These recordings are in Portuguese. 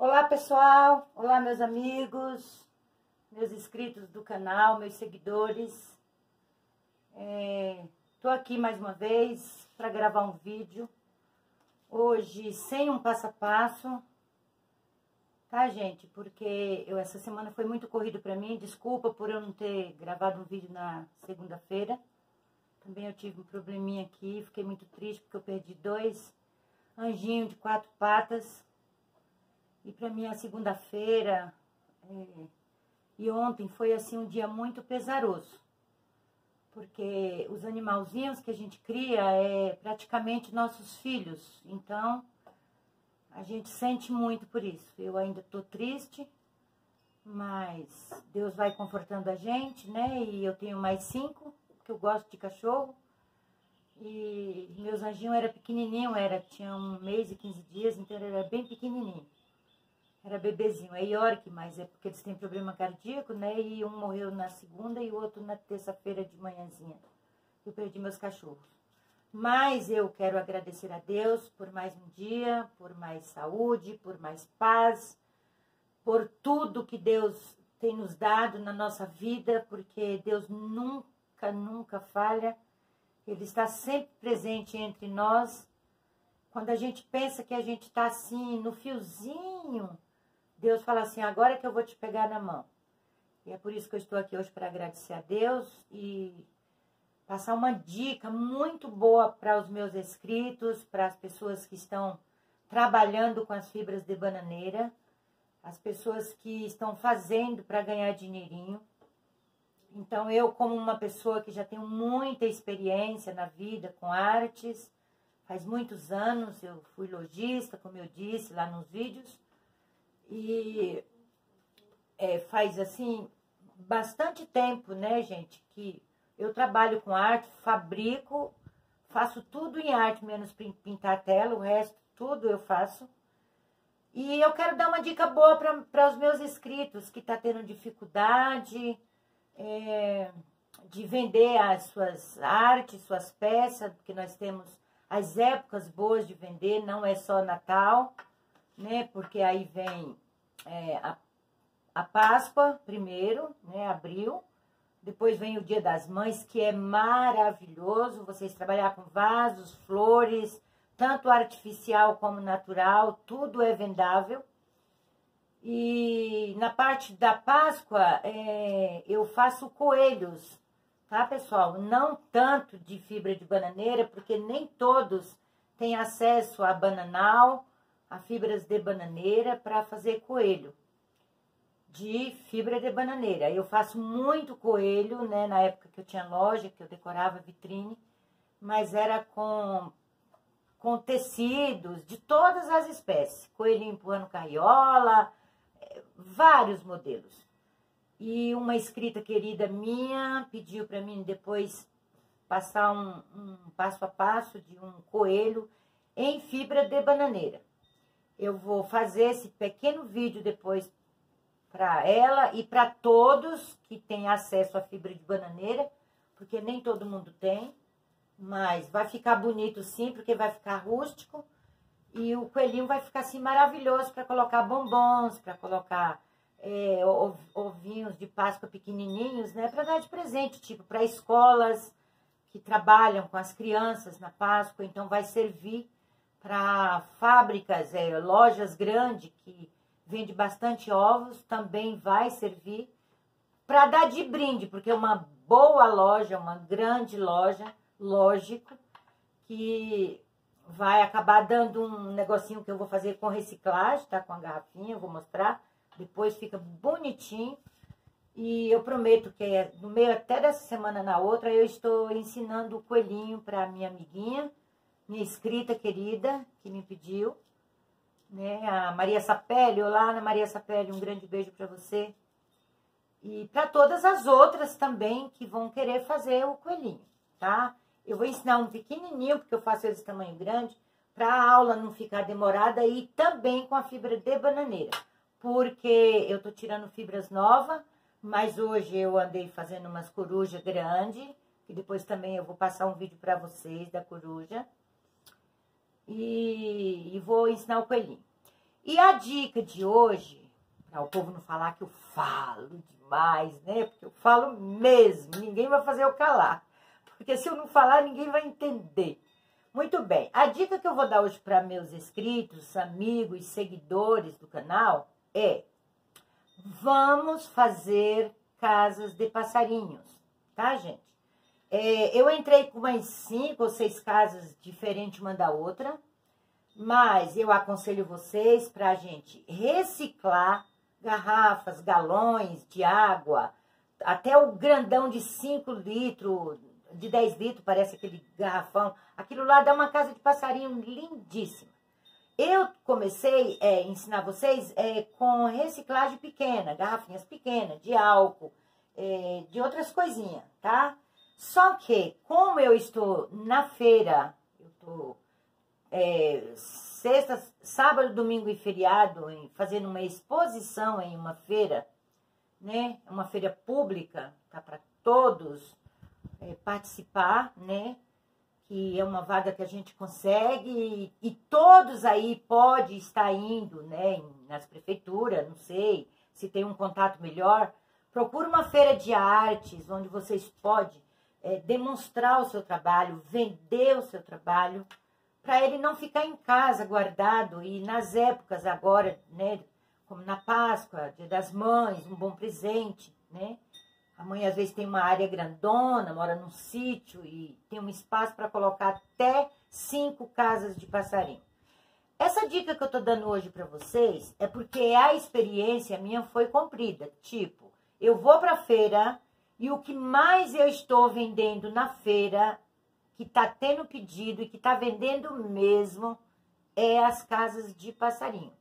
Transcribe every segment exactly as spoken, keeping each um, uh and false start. Olá, pessoal! Olá, meus amigos, meus inscritos do canal, meus seguidores. É, tô aqui mais uma vez para gravar um vídeo. Hoje, sem um passo a passo, tá, gente? Porque eu, essa semana foi muito corrido para mim. Desculpa por eu não ter gravado um vídeo na segunda-feira. Também eu tive um probleminha aqui, fiquei muito triste porque eu perdi dois anjinhos de quatro patas. E para mim a segunda-feira é, e ontem foi assim um dia muito pesaroso, porque os animalzinhos que a gente cria é praticamente nossos filhos, então a gente sente muito por isso. Eu ainda tô triste, mas Deus vai confortando a gente, né? E eu tenho mais cinco, porque eu gosto de cachorro. E meus anjinhos eram pequenininhos, era, tinha um mês e quinze dias, então era bem pequenininho. Era bebezinho, é York, mas é porque eles têm problema cardíaco, né? E um morreu na segunda e o outro na terça-feira de manhãzinha. Eu perdi meus cachorros. Mas eu quero agradecer a Deus por mais um dia, por mais saúde, por mais paz, por tudo que Deus tem nos dado na nossa vida, porque Deus nunca, nunca falha. Ele está sempre presente entre nós. Quando a gente pensa que a gente está assim, no fiozinho, Deus fala assim, agora que eu vou te pegar na mão. E é por isso que eu estou aqui hoje para agradecer a Deus e passar uma dica muito boa para os meus inscritos, para as pessoas que estão trabalhando com as fibras de bananeira, as pessoas que estão fazendo para ganhar dinheirinho. Então eu, como uma pessoa que já tenho muita experiência na vida com artes, faz muitos anos eu fui lojista, como eu disse lá nos vídeos, e é, faz assim bastante tempo, né, gente, que eu trabalho com arte, fabrico, faço tudo em arte, menos pintar tela, o resto tudo eu faço. E eu quero dar uma dica boa para os meus inscritos que tá tendo dificuldade é, de vender as suas artes, suas peças, porque nós temos as épocas boas de vender, não é só Natal, né? Porque aí vem é, a, a Páscoa primeiro, né? Abril. Depois vem o Dia das Mães, que é maravilhoso. Vocês trabalhar com vasos, flores, tanto artificial como natural, tudo é vendável. E na parte da Páscoa, é, eu faço coelhos. Tá, pessoal? Não tanto de fibra de bananeira, porque nem todos têm acesso a bananal, a fibras de bananeira, para fazer coelho de fibra de bananeira. Eu faço muito coelho, né? Na época que eu tinha loja, que eu decorava vitrine, mas era com, com tecidos de todas as espécies. Coelhinho empurrando carriola, vários modelos. E uma inscrita querida minha pediu para mim depois passar um, um passo a passo de um coelho em fibra de bananeira. Eu vou fazer esse pequeno vídeo depois para ela e para todos que têm acesso à fibra de bananeira, porque nem todo mundo tem, mas vai ficar bonito sim, porque vai ficar rústico e o coelhinho vai ficar assim maravilhoso para colocar bombons, para colocar... É, ovinhos de Páscoa pequenininhos, né, para dar de presente, tipo, para escolas que trabalham com as crianças na Páscoa. Então vai servir para fábricas, é, lojas grandes que vende bastante ovos, também vai servir para dar de brinde, porque uma boa loja, uma grande loja, lógico, que vai acabar dando um negocinho que eu vou fazer com reciclagem, tá, com a garrafinha, eu vou mostrar. Depois fica bonitinho e eu prometo que no meio até dessa semana na outra eu estou ensinando o coelhinho para minha amiguinha, minha inscrita querida, que me pediu, né? A Maria Sapelli. Olá, Ana Maria Sapelli, um grande beijo para você. E para todas as outras também que vão querer fazer o coelhinho, tá? Eu vou ensinar um pequenininho, porque eu faço ele de tamanho grande, para a aula não ficar demorada e também com a fibra de bananeira. Porque eu tô tirando fibras novas, mas hoje eu andei fazendo umas corujas grandes, e depois também eu vou passar um vídeo para vocês da coruja, e, e vou ensinar o coelhinho. E a dica de hoje, para o povo não falar que eu falo demais, né? Porque eu falo mesmo, ninguém vai fazer eu calar. Porque se eu não falar, ninguém vai entender. Muito bem, a dica que eu vou dar hoje para meus inscritos, amigos, seguidores do canal é: vamos fazer casas de passarinhos, tá, gente? É, eu entrei com umas cinco ou seis casas diferentes uma da outra, mas eu aconselho vocês para a gente reciclar garrafas, galões de água, até o grandão de cinco litros, de dez litros, parece aquele garrafão. Aquilo lá dá uma casa de passarinho lindíssima. Eu comecei a é, ensinar vocês é, com reciclagem pequena, garrafinhas pequenas, de álcool, é, de outras coisinhas, tá? Só que, como eu estou na feira, eu estou é, sexta, sábado, domingo e feriado, em, fazendo uma exposição em uma feira, né? Uma feira pública, tá? Para todos é, participar, né? Que é uma vaga que a gente consegue e, e todos aí podem estar indo, né, nas prefeituras, não sei, se tem um contato melhor. Procura uma feira de artes, onde vocês podem é, demonstrar o seu trabalho, vender o seu trabalho, para ele não ficar em casa guardado. E nas épocas agora, né, como na Páscoa, Dia das Mães, um bom presente, né? A mãe, às vezes, tem uma área grandona, mora num sítio e tem um espaço para colocar até cinco casas de passarinho. Essa dica que eu tô dando hoje para vocês é porque a experiência minha foi cumprida. Tipo, eu vou para a feira e o que mais eu estou vendendo na feira, que tá tendo pedido e que tá vendendo mesmo, é as casas de passarinho.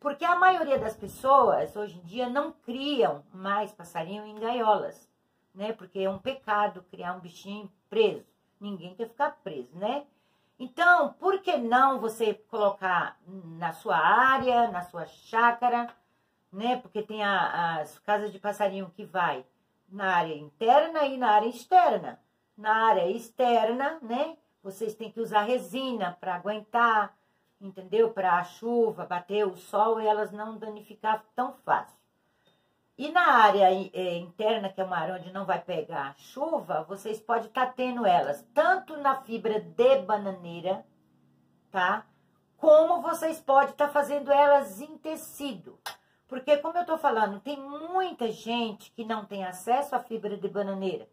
Porque a maioria das pessoas, hoje em dia, não criam mais passarinho em gaiolas, né? Porque é um pecado criar um bichinho preso. Ninguém quer ficar preso, né? Então, por que não você colocar na sua área, na sua chácara, né? Porque tem a, as casas de passarinho que vai na área interna e na área externa. Na área externa, né? Vocês têm que usar resina para aguentar, entendeu? Para a chuva bater, o sol, e elas não danificar tão fácil. E na área é, interna, que é uma área onde não vai pegar chuva, vocês podem estar tá tendo elas tanto na fibra de bananeira, tá? Como vocês podem estar tá fazendo elas em tecido. Porque, como eu tô falando, tem muita gente que não tem acesso à fibra de bananeira,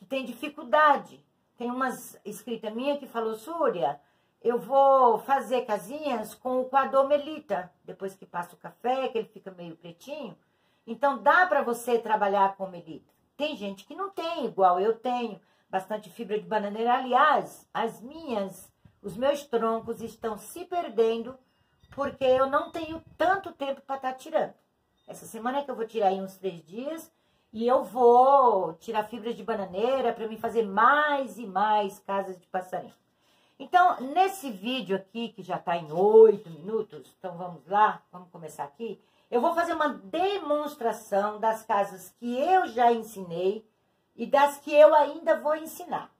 que tem dificuldade. Tem umas escrita minha que falou: Surya, eu vou fazer casinhas com o coador melita, depois que passa o café, que ele fica meio pretinho. Então, dá para você trabalhar com melita. Tem gente que não tem, igual eu tenho, bastante fibra de bananeira. Aliás, as minhas, os meus troncos estão se perdendo, porque eu não tenho tanto tempo para estar tirando. Essa semana é que eu vou tirar aí uns três dias, e eu vou tirar fibra de bananeira para mim fazer mais e mais casas de passarinho. Então, nesse vídeo aqui, que já está em oito minutos, então vamos lá, vamos começar aqui. Eu vou fazer uma demonstração das casas que eu já ensinei e das que eu ainda vou ensinar,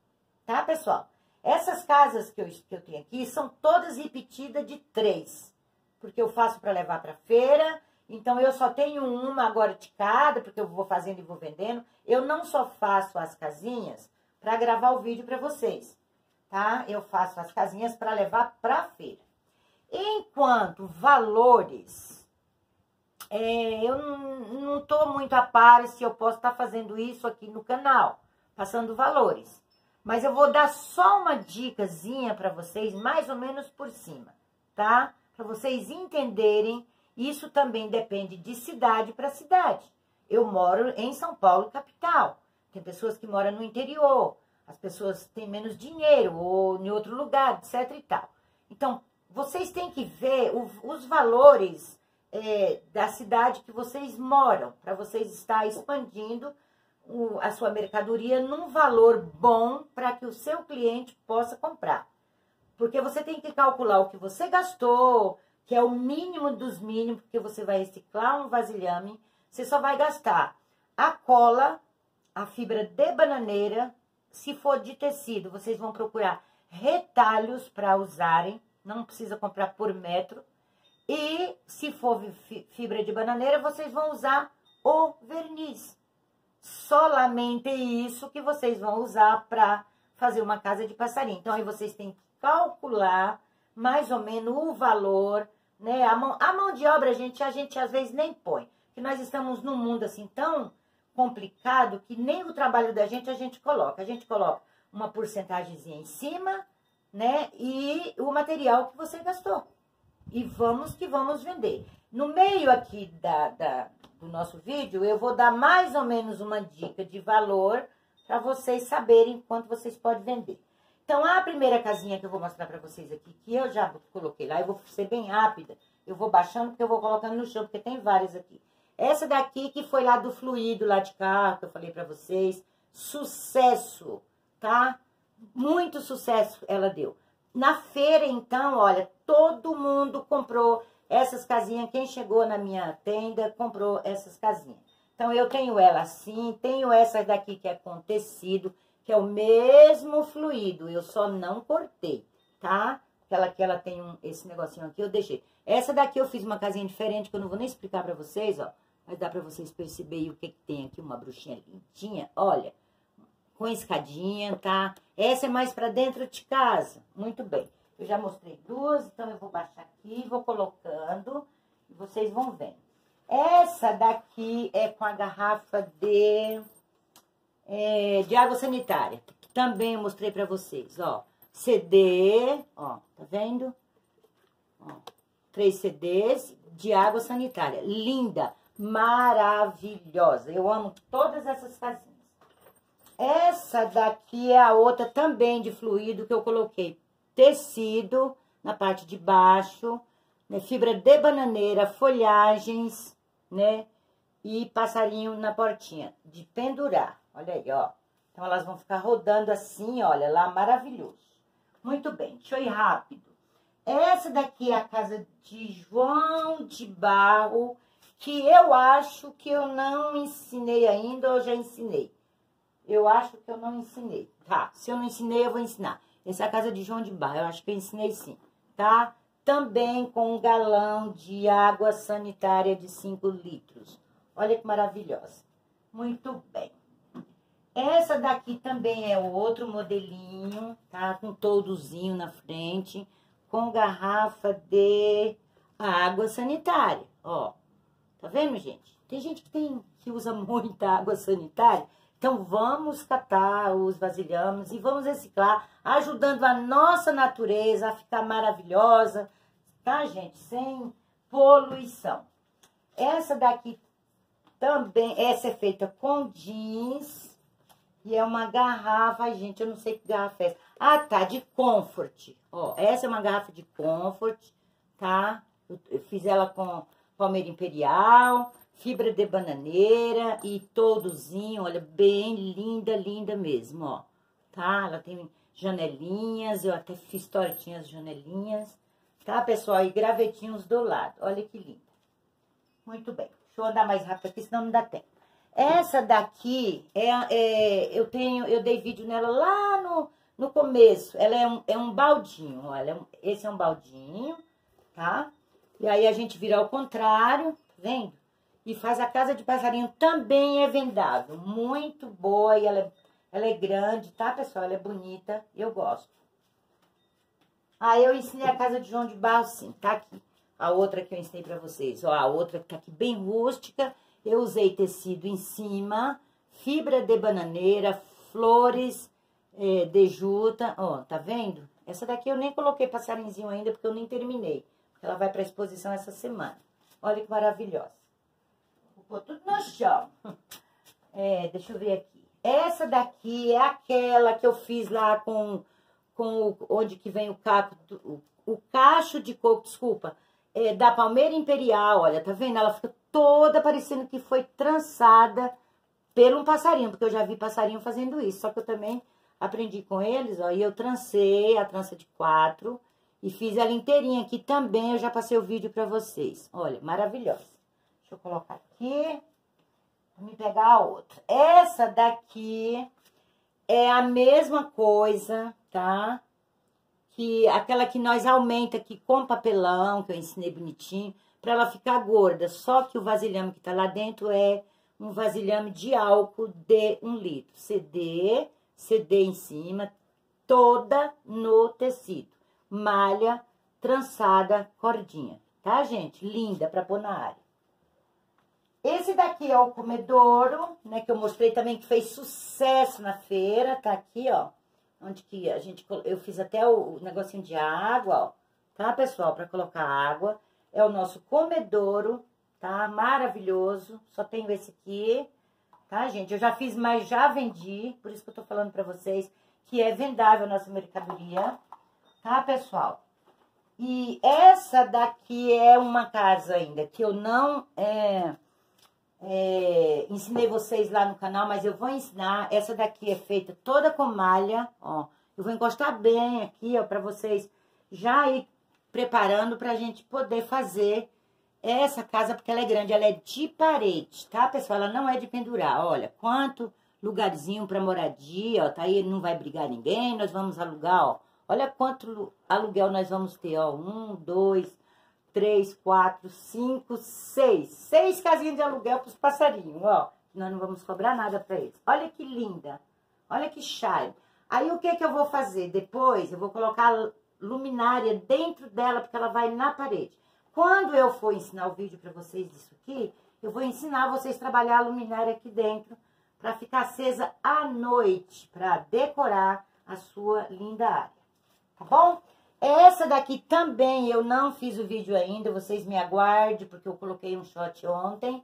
tá, pessoal? Essas casas que eu, que eu tenho aqui são todas repetidas de três, porque eu faço para levar para feira, então eu só tenho uma agora de cada, porque eu vou fazendo e vou vendendo. Eu não só faço as casinhas para gravar o vídeo para vocês, tá? Eu faço as casinhas para levar para feira. Enquanto valores, é, eu não estou muito a par se eu posso estar tá fazendo isso aqui no canal, passando valores. Mas eu vou dar só uma dicasinha para vocês, mais ou menos por cima, tá? Para vocês entenderem, isso também depende de cidade para cidade. Eu moro em São Paulo, capital. Tem pessoas que moram no interior. As pessoas têm menos dinheiro ou em outro lugar, etcétera e tal. Então, vocês têm que ver o, os valores é, da cidade que vocês moram, para vocês estar expandindo o, a sua mercadoria num valor bom para que o seu cliente possa comprar. Porque você tem que calcular o que você gastou, que é o mínimo dos mínimos, porque você vai reciclar um vasilhame, você só vai gastar a cola, a fibra de bananeira. Se for de tecido, vocês vão procurar retalhos para usarem, não precisa comprar por metro. E se for fibra de bananeira, vocês vão usar o verniz. Solamente isso que vocês vão usar para fazer uma casa de passarinho. Então, aí vocês têm que calcular mais ou menos o valor, né? A mão, a mão de obra, gente, a gente às vezes nem põe. Porque nós estamos num mundo assim tão complicado que nem o trabalho da gente a gente coloca. A gente coloca uma porcentagemzinha em cima, né? E o material que você gastou. E vamos que vamos vender. No meio aqui da, da, do nosso vídeo, eu vou dar mais ou menos uma dica de valor para vocês saberem quanto vocês podem vender. Então, a primeira casinha que eu vou mostrar para vocês aqui, que eu já coloquei lá, eu vou ser bem rápida. Eu vou baixando porque eu vou colocando no chão, porque tem várias aqui. Essa daqui que foi lá do fluido, lá de cá, que eu falei para vocês. Sucesso, tá? Muito sucesso ela deu. Na feira, então, olha, todo mundo comprou essas casinhas. Quem chegou na minha tenda comprou essas casinhas. Então, eu tenho ela assim, tenho essa daqui que é com tecido, que é o mesmo fluido. Eu só não cortei, tá? Aquela que ela tem um, esse negocinho aqui, eu deixei. Essa daqui eu fiz uma casinha diferente, que eu não vou nem explicar pra vocês, ó. Mas dá pra vocês perceberem o que que tem aqui, uma bruxinha lindinha, olha. Com escadinha, tá? Essa é mais pra dentro de casa. Muito bem. Eu já mostrei duas, então eu vou baixar aqui, vou colocando, e vocês vão vendo. Essa daqui é com a garrafa de, é, de água sanitária. Também eu mostrei pra vocês, ó. C D, ó, tá vendo? Ó, três C Ds de água sanitária. Linda, maravilhosa. Eu amo todas essas casinhas. Essa daqui é a outra também de fluido que eu coloquei. Tecido na parte de baixo, né? Fibra de bananeira, folhagens, né? E passarinho na portinha, de pendurar. Olha aí, ó. Então, elas vão ficar rodando assim, olha lá, maravilhoso. Muito bem, deixa eu ir rápido. Essa daqui é a casa de João de Barro, que eu acho que eu não ensinei ainda, ou já ensinei. Eu acho que eu não ensinei, tá? Se eu não ensinei, eu vou ensinar. Essa é a casa de João de Barro, eu acho que eu ensinei sim, tá? Também com um galão de água sanitária de cinco litros. Olha que maravilhosa. Muito bem. Essa daqui também é outro modelinho, tá? Com toldozinho na frente, com garrafa de água sanitária, ó. Tá vendo, gente? Tem gente que, tem, que usa muita água sanitária. Então, vamos catar os vasilhames e vamos reciclar, ajudando a nossa natureza a ficar maravilhosa, tá, gente? Sem poluição. Essa daqui também, essa é feita com jeans. E é uma garrafa, gente, eu não sei que garrafa é essa. Ah, tá, de Comfort. Ó, essa é uma garrafa de Comfort, tá? Eu, eu fiz ela com Palmeira Imperial, fibra de bananeira e toldozinho, olha, bem linda, linda mesmo, ó. Tá? Ela tem janelinhas, eu até fiz tortinhas as janelinhas, tá, pessoal? E gravetinhos do lado, olha que linda. Muito bem, deixa eu andar mais rápido aqui, senão não dá tempo. Essa daqui, é, é, eu, tenho, eu dei vídeo nela lá no, no começo. Ela é um, é um baldinho, olha. É um, esse é um baldinho, tá? E aí a gente vira ao contrário, tá vendo? E faz a casa de passarinho, também é vendável. Muito boa e ela, ela é grande, tá, pessoal? Ela é bonita, eu gosto. Ah, eu ensinei a casa de João de Barro, sim, tá aqui. A outra que eu ensinei pra vocês, ó. A outra que tá aqui bem rústica. Eu usei tecido em cima, fibra de bananeira, flores é, de juta, ó, tá vendo? Essa daqui eu nem coloquei passarinzinho ainda, porque eu nem terminei. Ela vai pra exposição essa semana. Olha que maravilhosa. Ficou tudo no chão. É, deixa eu ver aqui. Essa daqui é aquela que eu fiz lá com, com o, onde que vem o, capo, o, o cacho de coco, desculpa, é, da Palmeira Imperial, olha, tá vendo? Ela fica toda parecendo que foi trançada pelo um passarinho, porque eu já vi passarinho fazendo isso, só que eu também aprendi com eles, ó, e eu trancei a trança de quatro e fiz ela inteirinha aqui também, eu já passei o vídeo pra vocês, olha, maravilhosa. Deixa eu colocar aqui, vou me pegar a outra. Essa daqui é a mesma coisa, tá? que aquela que nós aumenta aqui com papelão, que eu ensinei bonitinho, para ela ficar gorda. Só que o vasilhame que tá lá dentro é um vasilhame de álcool de um litro. C D, C D em cima, toda no tecido. Malha, trançada, cordinha. Tá, gente? Linda pra pôr na área. Esse daqui é o comedouro, né? Que eu mostrei também que fez sucesso na feira. Tá aqui, ó. Onde que a gente... Eu fiz até o negocinho de água, ó. Tá, pessoal? Pra colocar água. É o nosso comedouro, tá? Maravilhoso. Só tenho esse aqui, tá, gente? Eu já fiz, mas já vendi. Por isso que eu tô falando pra vocês que é vendável a nossa mercadoria. Tá, pessoal? E essa daqui é uma casa ainda que eu não é, é, ensinei vocês lá no canal, mas eu vou ensinar. Essa daqui é feita toda com malha, ó. Eu vou encostar bem aqui, ó, pra vocês já ir preparando pra gente poder fazer essa casa, porque ela é grande, ela é de parede, tá, pessoal? Ela não é de pendurar, olha, quanto lugarzinho pra moradia, ó, tá aí, não vai brigar ninguém, nós vamos alugar, ó. Olha quanto aluguel nós vamos ter, ó. Um, dois, três, quatro, cinco, seis. Seis casinhas de aluguel para os passarinhos, ó. Nós não vamos cobrar nada para eles. Olha que linda. Olha que charme. Aí, o que que eu vou fazer? Depois, eu vou colocar a luminária dentro dela, porque ela vai na parede. Quando eu for ensinar o vídeo para vocês disso aqui, eu vou ensinar vocês a trabalhar a luminária aqui dentro, para ficar acesa à noite, para decorar a sua linda área. Tá bom? Essa daqui também eu não fiz o vídeo ainda, vocês me aguardem, porque eu coloquei um shot ontem,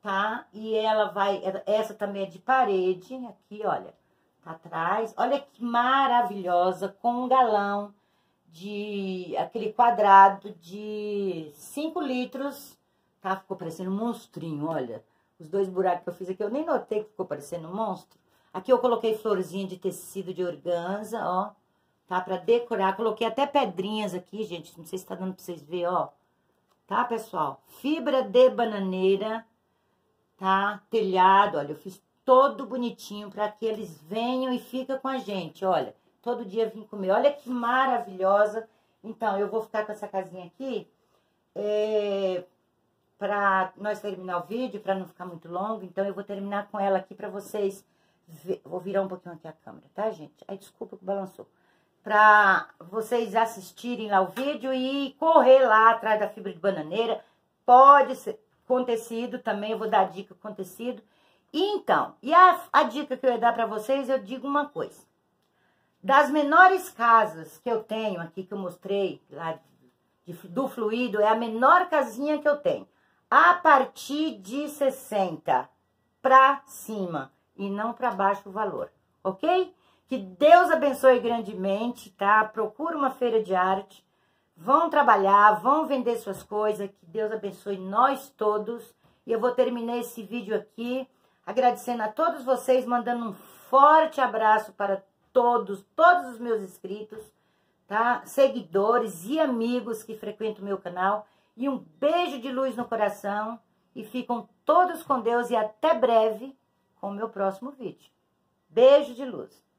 tá? E ela vai, essa também é de parede, aqui, olha, tá atrás. Olha que maravilhosa, com um galão de, aquele quadrado de cinco litros, tá? Ficou parecendo um monstrinho, olha. Os dois buracos que eu fiz aqui, eu nem notei que ficou parecendo um monstro. Aqui eu coloquei florzinha de tecido de organza, ó. Tá? Pra decorar. Coloquei até pedrinhas aqui, gente. Não sei se tá dando pra vocês verem, ó. Tá, pessoal? Fibra de bananeira, tá? Telhado, olha. Eu fiz todo bonitinho pra que eles venham e fiquem com a gente, olha. Todo dia vim comer. Olha que maravilhosa. Então, eu vou ficar com essa casinha aqui. É... Pra nós terminar o vídeo, pra não ficar muito longo. Então, eu vou terminar com ela aqui pra vocês ver... Vou virar um pouquinho aqui a câmera, tá, gente? Ai, desculpa que balançou. Pra vocês assistirem lá o vídeo e correr lá atrás da fibra de bananeira. Pode ser com tecido também, eu vou dar dica com tecido. E então, e a, a dica que eu ia dar pra vocês, eu digo uma coisa. Das menores casas que eu tenho aqui, que eu mostrei lá de, de, do fluido, é a menor casinha que eu tenho. A partir de sessenta pra cima e não pra baixo o valor, ok? Que Deus abençoe grandemente, tá? Procura uma feira de arte, vão trabalhar, vão vender suas coisas, que Deus abençoe nós todos. E eu vou terminar esse vídeo aqui agradecendo a todos vocês, mandando um forte abraço para todos, todos os meus inscritos, tá? Seguidores e amigos que frequentam o meu canal. E um beijo de luz no coração e ficam todos com Deus e até breve com o meu próximo vídeo. Beijo de luz.